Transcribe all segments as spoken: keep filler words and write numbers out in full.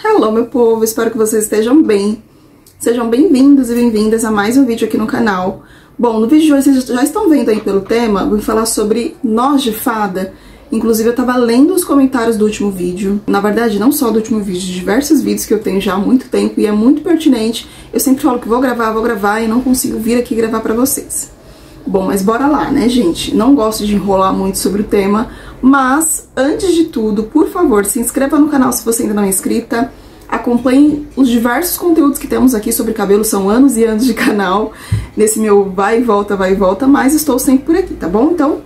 Hello, meu povo, espero que vocês estejam bem. Sejam bem-vindos e bem-vindas a mais um vídeo aqui no canal. Bom, no vídeo de hoje, vocês já estão vendo aí pelo tema, vou falar sobre nós de fada. Inclusive, eu tava lendo os comentários do último vídeo. Na verdade, não só do último vídeo, de diversos vídeos que eu tenho já há muito tempo e é muito pertinente. Eu sempre falo que vou gravar, vou gravar e não consigo vir aqui gravar pra vocês. Bom, mas bora lá, né, gente? Não gosto de enrolar muito sobre o tema, mas, antes de tudo, por favor, se inscreva no canal se você ainda não é inscrita. Acompanhe os diversos conteúdos que temos aqui sobre cabelo, são anos e anos de canal. Nesse meu vai e volta, vai e volta, mas estou sempre por aqui, tá bom? Então,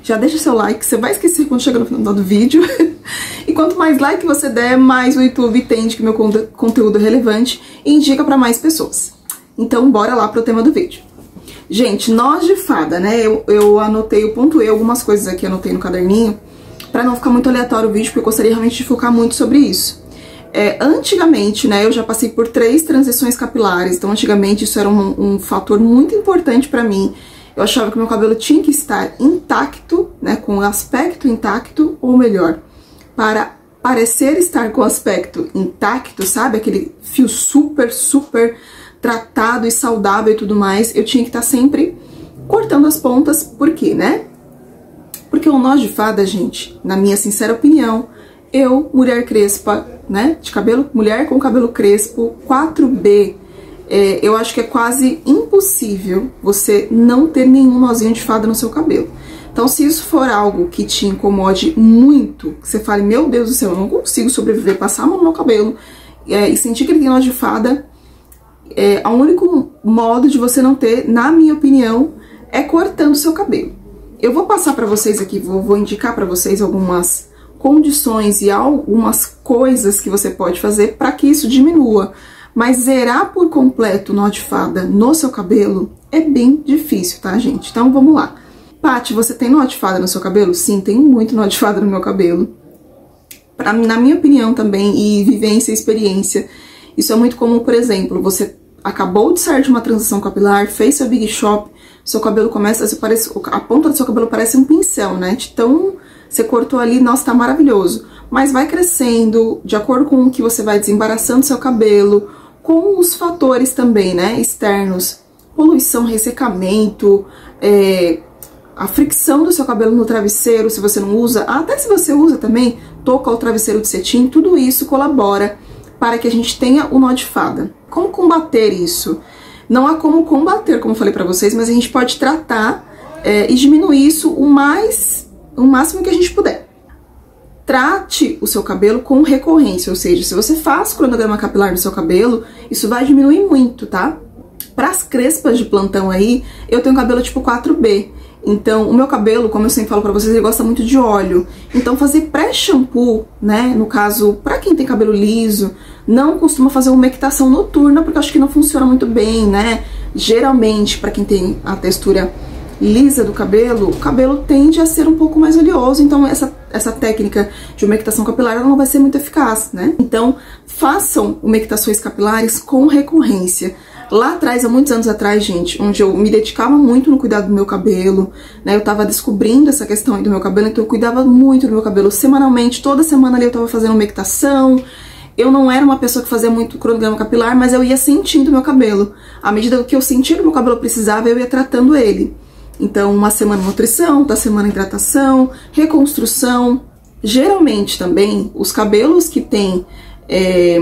já deixa seu like, você vai esquecer quando chega no final do vídeo. E quanto mais like você der, mais o YouTube entende que meu conteúdo é relevante e indica pra mais pessoas. Então, bora lá pro tema do vídeo. Gente, nós de fada, né? Eu, eu anotei, eu pontuei algumas coisas aqui, anotei no caderninho, pra não ficar muito aleatório o vídeo, porque eu gostaria realmente de focar muito sobre isso. É, antigamente, né, eu já passei por três transições capilares, então antigamente isso era um, um fator muito importante pra mim. Eu achava que meu cabelo tinha que estar intacto, né, com aspecto intacto, ou melhor, para parecer estar com aspecto intacto, sabe? Aquele fio super, super tratado e saudável e tudo mais, eu tinha que estar sempre cortando as pontas. Por quê, né? Porque o nó de fada, gente, na minha sincera opinião, eu, mulher crespa, né, de cabelo, mulher com cabelo crespo, quatro B, é, eu acho que é quase impossível você não ter nenhum nozinho de fada no seu cabelo. Então, se isso for algo que te incomode muito, que você fale, meu Deus do céu, eu não consigo sobreviver, passar a mão no meu cabelo, é, e sentir que ele tem nó de fada, é, o único modo de você não ter, na minha opinião, é cortando seu cabelo. Eu vou passar pra vocês aqui, vou, vou indicar pra vocês algumas condições e algumas coisas que você pode fazer pra que isso diminua. Mas zerar por completo o nó de fada no seu cabelo é bem difícil, tá, gente? Então, vamos lá. Paty, você tem nó de fada no seu cabelo? Sim, tenho muito nó de fada no meu cabelo. Pra, na minha opinião também, e vivência e experiência, isso é muito comum. Por exemplo, você acabou de sair de uma transição capilar, fez seu big shop, seu cabelo começa a se parecer, a ponta do seu cabelo parece um pincel, né? Então, você cortou ali, nossa, tá maravilhoso. Mas vai crescendo, de acordo com o que você vai desembaraçando seu cabelo, com os fatores também, né, externos. Poluição, ressecamento, é, a fricção do seu cabelo no travesseiro, se você não usa, até se você usa também, toca o travesseiro de cetim, tudo isso colabora para que a gente tenha o nó de fada. Como combater isso? Não há como combater, como eu falei pra vocês, mas a gente pode tratar é, e diminuir isso o, mais, o máximo que a gente puder. Trate o seu cabelo com recorrência, ou seja, se você faz cronograma capilar no seu cabelo, isso vai diminuir muito, tá? Para as crespas de plantão aí, eu tenho cabelo tipo quatro B. Então, o meu cabelo, como eu sempre falo pra vocês, ele gosta muito de óleo. Então, fazer pré-shampoo, né, no caso, pra quem tem cabelo liso, não costuma fazer umectação noturna, porque eu acho que não funciona muito bem, né? Geralmente, pra quem tem a textura lisa do cabelo, o cabelo tende a ser um pouco mais oleoso. Então, essa, essa técnica de umectação capilar, ela não vai ser muito eficaz, né? Então, façam umectações capilares com recorrência. Lá atrás, há muitos anos atrás, gente, onde eu me dedicava muito no cuidado do meu cabelo, né, eu tava descobrindo essa questão aí do meu cabelo, então eu cuidava muito do meu cabelo semanalmente, toda semana ali eu tava fazendo umectação. Eu não era uma pessoa que fazia muito cronograma capilar, mas eu ia sentindo o meu cabelo. À medida que eu sentia que o meu cabelo precisava, eu ia tratando ele. Então, uma semana nutrição, outra semana hidratação, reconstrução. Geralmente também, os cabelos que têm é,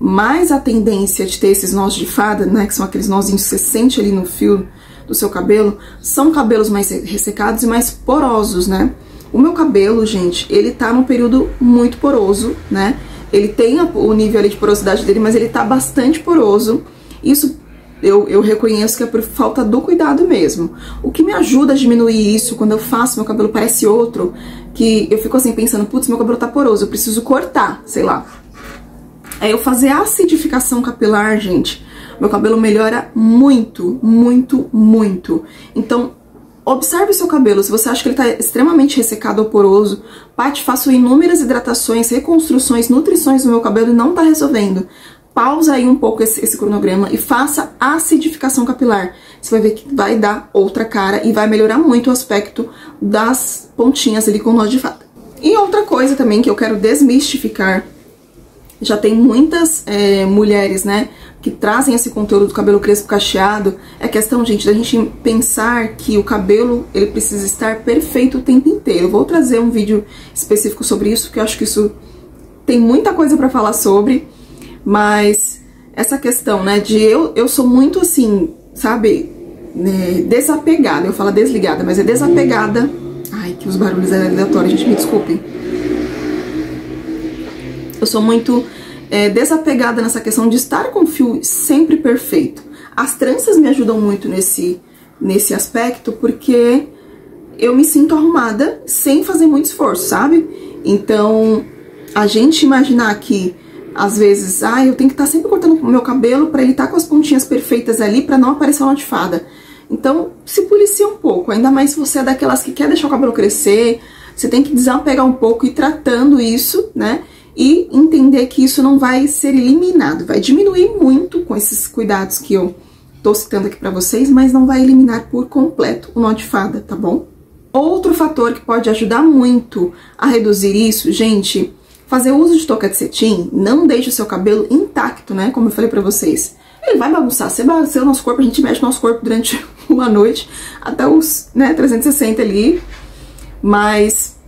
mais a tendência de ter esses nós de fada, né, que são aqueles nozinhos que você sente ali no fio do seu cabelo, são cabelos mais ressecados e mais porosos, né? O meu cabelo, gente, ele tá num período muito poroso, né? Ele tem o nível ali de porosidade dele, mas ele tá bastante poroso. Isso eu, eu reconheço que é por falta do cuidado mesmo. O que me ajuda a diminuir isso, quando eu faço, meu cabelo parece outro, que eu fico assim pensando, putz, meu cabelo tá poroso, eu preciso cortar, sei lá. É eu fazer a acidificação capilar, gente. Meu cabelo melhora muito, muito, muito. Então, observe o seu cabelo. Se você acha que ele tá extremamente ressecado ou poroso, Paty, faço inúmeras hidratações, reconstruções, nutrições no meu cabelo e não tá resolvendo. Pausa aí um pouco esse, esse cronograma e faça acidificação capilar. Você vai ver que vai dar outra cara e vai melhorar muito o aspecto das pontinhas ali com nó de fada. E outra coisa também que eu quero desmistificar já tem muitas é, mulheres, né, que trazem esse conteúdo do cabelo crespo cacheado. É questão, gente, da gente pensar que o cabelo, ele precisa estar perfeito o tempo inteiro. Eu vou trazer um vídeo específico sobre isso, porque eu acho que isso tem muita coisa pra falar sobre, mas essa questão, né, de eu, eu sou muito assim, sabe, né, desapegada, eu falo desligada, mas é desapegada. Ai, que os barulhos eram aleatórios, gente, me desculpem. Eu sou muito é, desapegada nessa questão de estar com o fio sempre perfeito. As tranças me ajudam muito nesse, nesse aspecto, porque eu me sinto arrumada sem fazer muito esforço, sabe? Então, a gente imaginar que, às vezes, ah, eu tenho que estar tá sempre cortando o meu cabelo pra ele estar tá com as pontinhas perfeitas ali, pra não aparecer uma de fada. Então, se policia um pouco, ainda mais se você é daquelas que quer deixar o cabelo crescer, você tem que desapegar um pouco e ir tratando isso, né? E entender que isso não vai ser eliminado, vai diminuir muito com esses cuidados que eu tô citando aqui pra vocês, mas não vai eliminar por completo o nó de fada, tá bom? Outro fator que pode ajudar muito a reduzir isso, gente, fazer uso de touca de cetim. Não deixe o seu cabelo intacto, né, como eu falei pra vocês. Ele vai bagunçar, se bagunçar o nosso corpo, a gente mexe o nosso corpo durante uma noite, até os, né, trezentos e sessenta ali, mas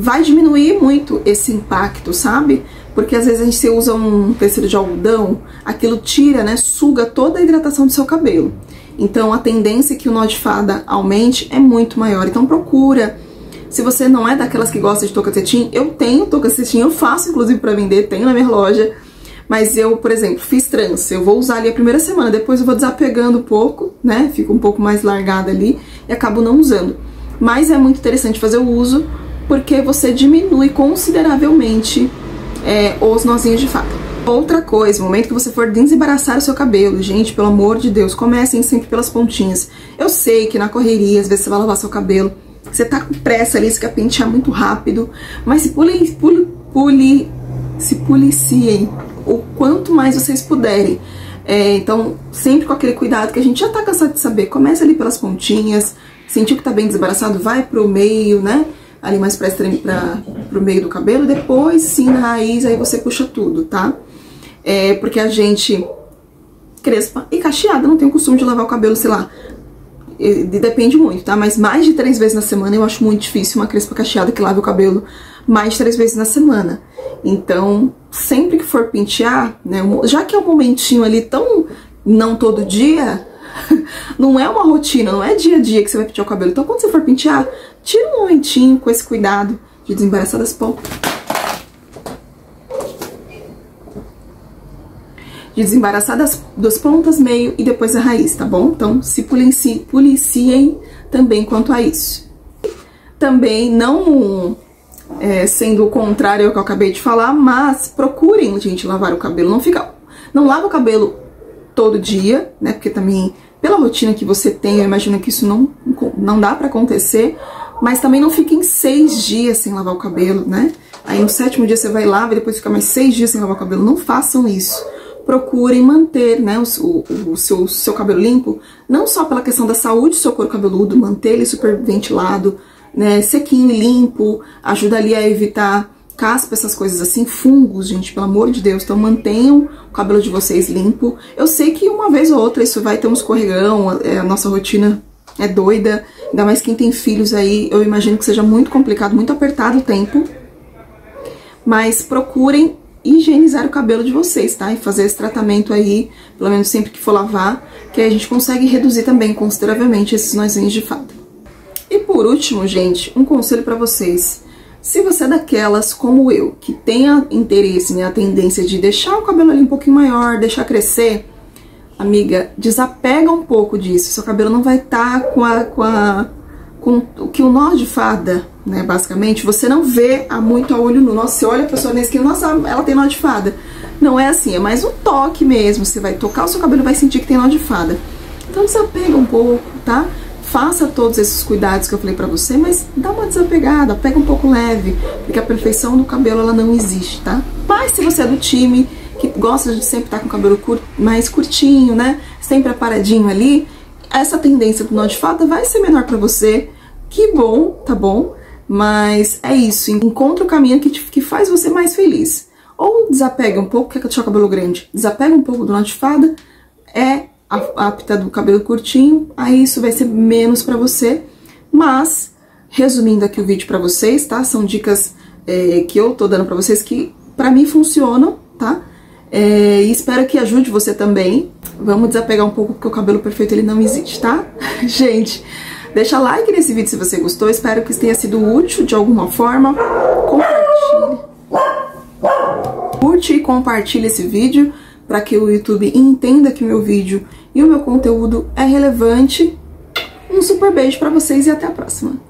vai diminuir muito esse impacto, sabe? Porque às vezes a gente usa um tecido de algodão, aquilo tira, né, suga toda a hidratação do seu cabelo. Então a tendência que o nó de fada aumente é muito maior. Então procura, se você não é daquelas que gosta de touca de cetim, eu tenho touca de cetim, eu faço inclusive pra vender, tenho na minha loja, mas eu, por exemplo, fiz trança, eu vou usar ali a primeira semana, depois eu vou desapegando um pouco, né, fico um pouco mais largada ali e acabo não usando. Mas é muito interessante fazer o uso, porque você diminui consideravelmente é, os nozinhos de fada. Outra coisa, no momento que você for desembaraçar o seu cabelo, gente, pelo amor de Deus, comecem sempre pelas pontinhas. Eu sei que na correria, às vezes você vai lavar seu cabelo, você tá com pressa ali, você quer pentear muito rápido, mas se, puli, puli, puli, se policiem o quanto mais vocês puderem. É, então, sempre com aquele cuidado que a gente já tá cansado de saber, começa ali pelas pontinhas, sentiu que tá bem desembaraçado, vai pro meio, né? Ali mais pra, pra, pro meio do cabelo, depois sim na raiz, aí você puxa tudo, tá? É, porque a gente crespa e cacheada não tem o costume de lavar o cabelo, sei lá, depende muito, tá? Mas mais de três vezes na semana eu acho muito difícil uma crespa cacheada que lave o cabelo mais de três vezes na semana. Então, sempre que for pentear, né, já que é um momentinho ali tão não todo dia, não é uma rotina, não é dia a dia que você vai pentear o cabelo. Então, quando você for pentear, tira um momentinho com esse cuidado de desembaraçar das pontas. De desembaraçar das, das pontas, meio e depois a raiz, tá bom? Então, se policiem, policiem também quanto a isso. Também, não é, sendo o contrário ao que eu acabei de falar, mas procurem, gente, lavar o cabelo. Não fica, não lava o cabelo todo dia, né? Porque também, pela rotina que você tem, eu imagino que isso não, não dá pra acontecer, mas também não fiquem seis dias sem lavar o cabelo, né? Aí no sétimo dia você vai e lava e depois fica mais seis dias sem lavar o cabelo. Não façam isso. Procurem manter, né, o, o, o seu, seu cabelo limpo, não só pela questão da saúde do seu couro cabeludo, manter ele super ventilado, né, sequinho e limpo, ajuda ali a evitar caspa, essas coisas assim, fungos, gente, pelo amor de Deus. Então mantenham o cabelo de vocês limpo. Eu sei que uma vez ou outra isso vai ter um escorregão, a nossa rotina é doida, ainda mais quem tem filhos aí, eu imagino que seja muito complicado, muito apertado o tempo, mas procurem higienizar o cabelo de vocês, tá? E fazer esse tratamento aí, pelo menos sempre que for lavar, que aí a gente consegue reduzir também consideravelmente esses nozinhos de fada. E por último, gente, um conselho pra vocês. Se você é daquelas, como eu, que tenha interesse, né, a tendência de deixar o cabelo ali um pouquinho maior, deixar crescer, amiga, desapega um pouco disso. Seu cabelo não vai estar tá com a, com a, com o que o nó de fada, né, basicamente, você não vê a muito a olho nu. Nossa, você olha a pessoa na esquina, nossa, ela tem nó de fada. Não é assim, é mais um toque mesmo. Você vai tocar o seu cabelo e vai sentir que tem nó de fada. Então desapega um pouco, tá? Faça todos esses cuidados que eu falei pra você, mas dá uma desapegada, pega um pouco leve, porque a perfeição do cabelo, ela não existe, tá? Mas se você é do time que gosta de sempre estar com o cabelo cur... mais curtinho, né, sempre aparadinho ali, essa tendência do nó de fada vai ser menor pra você, que bom, tá bom? Mas é isso, encontra o caminho que, te... que faz você mais feliz. Ou desapega um pouco, quer que eu deixe o cabelo grande? Desapega um pouco do nó de fada, é apta do cabelo curtinho, aí isso vai ser menos pra você. Mas, resumindo aqui o vídeo pra vocês, tá? São dicas é, que eu tô dando pra vocês que pra mim funcionam, tá? É, e espero que ajude você também. Vamos desapegar um pouco, porque o cabelo perfeito ele não existe, tá? Gente, deixa like nesse vídeo se você gostou. Espero que tenha sido útil de alguma forma. Compartilhe. Curte e compartilhe esse vídeo para que o YouTube entenda que meu vídeo e o meu conteúdo é relevante. Um super beijo para vocês e até a próxima.